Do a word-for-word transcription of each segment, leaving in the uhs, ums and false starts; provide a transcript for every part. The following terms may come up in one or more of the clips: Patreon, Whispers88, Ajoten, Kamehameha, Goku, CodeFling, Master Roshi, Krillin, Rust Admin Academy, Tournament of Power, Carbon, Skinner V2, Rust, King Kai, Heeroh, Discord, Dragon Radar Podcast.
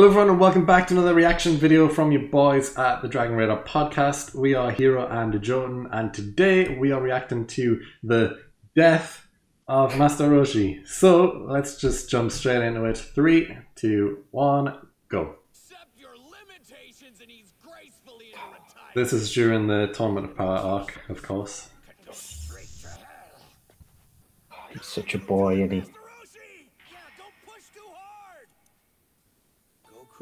Hello everyone and welcome back to another reaction video from your boys at the Dragon Radar Podcast. We are Heeroh and Ajoten and today we are reacting to the death of Master Roshi. So let's just jump straight into it. Three, two, one, go. Your limitations and he's gracefully retired. This is during the Tournament of Power arc, of course. He's such a boy, isn't he?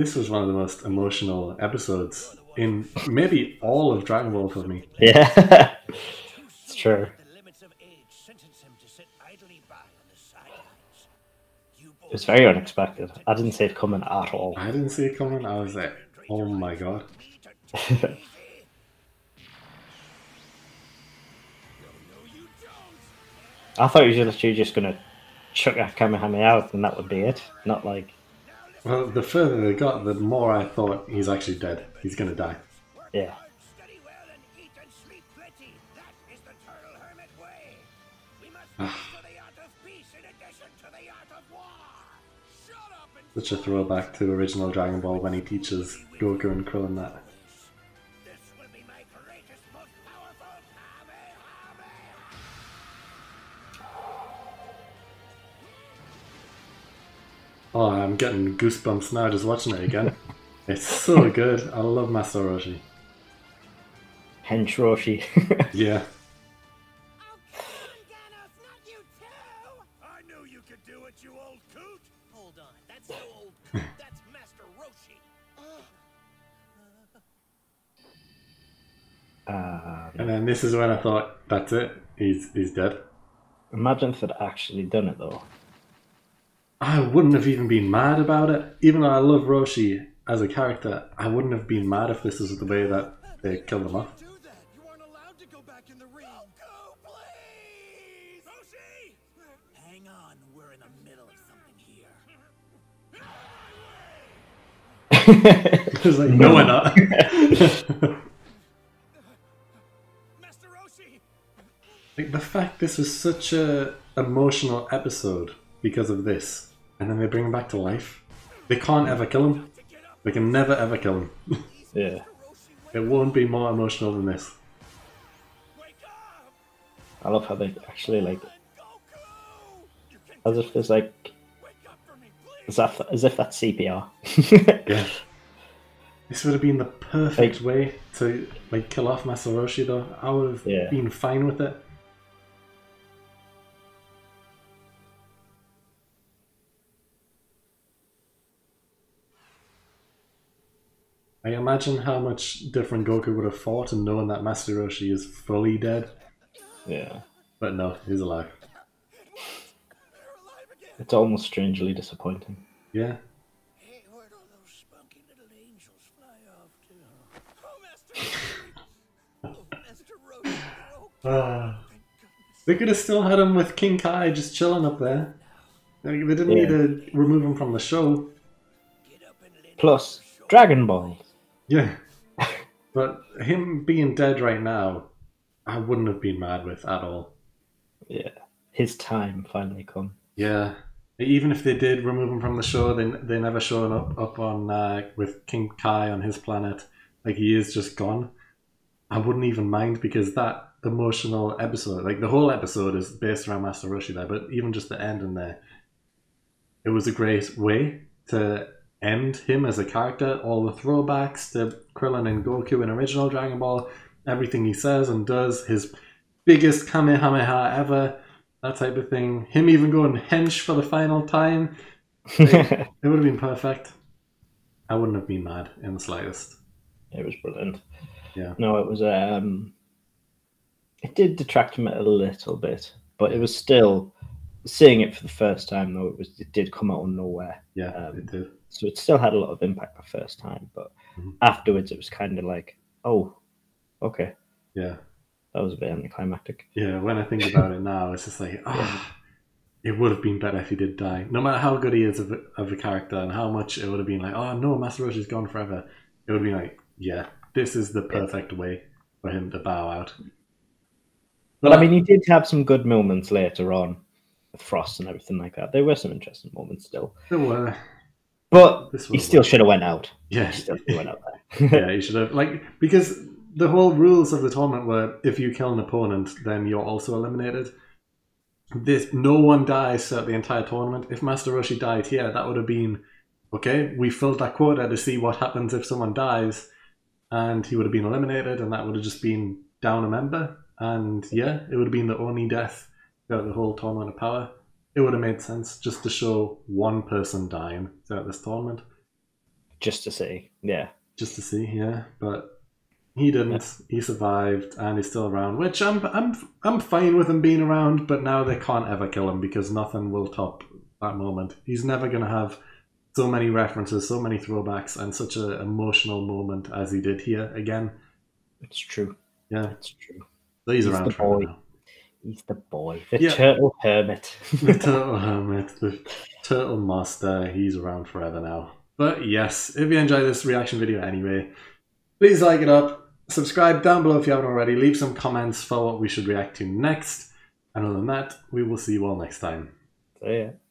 This was one of the most emotional episodes in maybe all of Dragon Ball for me. Yeah, it's true. It was very unexpected. I didn't see it coming at all. I didn't see it coming. I was like, oh my god. I thought he was literally just going to chuck a Kamehameha out and that would be it. Not like... Well, the further they got, the more I thought he's actually dead. He's gonna die. Yeah. Such a throwback to original Dragon Ball when he teaches Goku and Krillin that. Oh, I'm getting goosebumps now just watching it again. It's so good. I love Master Roshi. Hench Roshi. Yeah. I knew you could do it, you old coot. Hold on, that's no old coot. That's Master Roshi. And then this is when I thought, that's it. He's he's dead. Imagine if they'd actually done it though. I wouldn't have even been mad about it. Even though I love Roshi as a character, I wouldn't have been mad if this is the way that they killed him off. It was like, no, we're not. Master Roshi. Like, the fact this was such a emotional episode because of this. And then they bring him back to life. They can't ever kill him. They can never ever kill him. Yeah. It won't be more emotional than this. I love how they actually, like, as if there's like, as if, as if that's C P R. Yeah. This would have been the perfect like, way to like kill off Master Roshi though. I would have yeah. been fine with it. I imagine how much different Goku would have fought and knowing that Master Roshi is fully dead. Yeah. But no, he's alive. It's almost strangely disappointing. Yeah. Hey, where do those spunky little angels fly off to? Oh, Master Roshi! Oh, Master Roshi! Oh, uh, they could have still had him with King Kai just chilling up there. They didn't yeah. need to remove him from the show. Plus, Dragon Ball. Yeah, but him being dead right now, I wouldn't have been mad with at all. Yeah, his time finally come. Yeah, even if they did remove him from the show, they they never show him up up on uh, with King Kai on his planet. Like, he is just gone. I wouldn't even mind because that emotional episode, like the whole episode, is based around Master Roshi there. But even just the end in there, it was a great way to end him as a character. All the throwbacks to Krillin and Goku in original Dragon Ball, everything he says and does, his biggest Kamehameha ever, that type of thing. Him even going hench for the final time. It, it would have been perfect. I wouldn't have been mad in the slightest. It was brilliant. Yeah. No, it was. Um, it did detract him a little bit, but it was still, seeing it for the first time though, it was it did come out of nowhere. Yeah, um, it did. So it still had a lot of impact the first time, but mm-hmm. afterwards it was kind of like, oh, okay. Yeah. That was a bit anticlimactic. Yeah, when I think about it now, it's just like, ah, oh, it would have been better if he did die. No matter how good he is of, of a character and how much it would have been like, oh no, Master Roshi's gone forever. It would have been like, yeah, this is the perfect yeah. way for him to bow out. Well, but, I mean, he did have some good moments later on with Frost and everything like that. There were some interesting moments still. There were. But he still should have went out. Yeah, he still should have went out there. Yeah, he should have. Like, because the whole rules of the tournament were if you kill an opponent, then you're also eliminated. This no one dies throughout the entire tournament. If Master Roshi died here, that would have been okay. We filled that quota to see what happens if someone dies, and he would have been eliminated, and that would have just been down a member. And yeah, it would have been the only death throughout the whole Tournament of Power. It would have made sense just to show one person dying throughout this tournament. Just to see, yeah. Just to see, yeah. But he didn't. Yeah. He survived, and he's still around. Which I'm, I'm, I'm fine with him being around. But now they can't ever kill him because nothing will top that moment. He's never going to have so many references, so many throwbacks, and such an emotional moment as he did here again. It's true. Yeah, it's true. So he's, he's around for now. He's the boy, the yeah. turtle hermit. The turtle hermit, the turtle master. He's around forever now. But yes, if you enjoy this reaction video anyway, please like it up, subscribe down below if you haven't already, leave some comments for what we should react to next. And other than that, we will see you all next time. So yeah.